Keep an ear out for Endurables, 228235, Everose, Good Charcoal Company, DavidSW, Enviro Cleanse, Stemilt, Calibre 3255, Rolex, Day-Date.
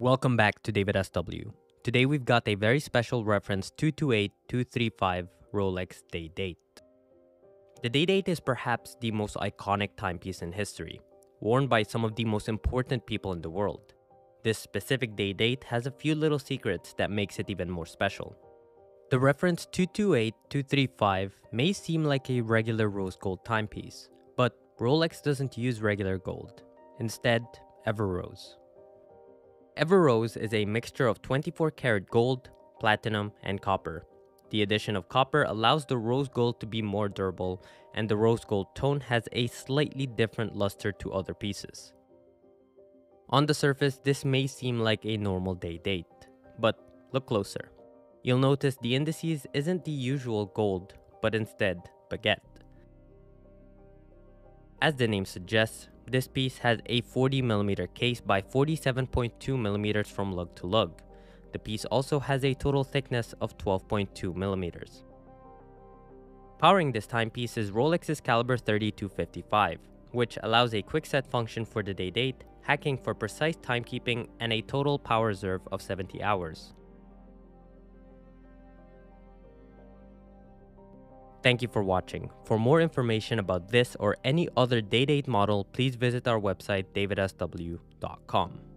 Welcome back to DavidSW. Today we've got a very special reference 228235 Rolex Day-Date. The Day-Date is perhaps the most iconic timepiece in history, worn by some of the most important people in the world. This specific Day-Date has a few little secrets that makes it even more special. The reference 228235 may seem like a regular rose gold timepiece, but Rolex doesn't use regular gold, instead Everose. Everose is a mixture of 24 karat gold, platinum, and copper. The addition of copper allows the rose gold to be more durable, and the rose gold tone has a slightly different luster to other pieces. On the surface, this may seem like a normal Day-Date, but look closer. You'll notice the indices isn't the usual gold, but instead baguette. As the name suggests, this piece has a 40mm case by 47.2mm from lug to lug. The piece also has a total thickness of 12.2mm. Powering this timepiece is Rolex's Calibre 3255, which allows a quick set function for the Day-Date, hacking for precise timekeeping, and a total power reserve of 70 hours. Thank you for watching. For more information about this or any other Day-Date model, please visit our website davidsw.com.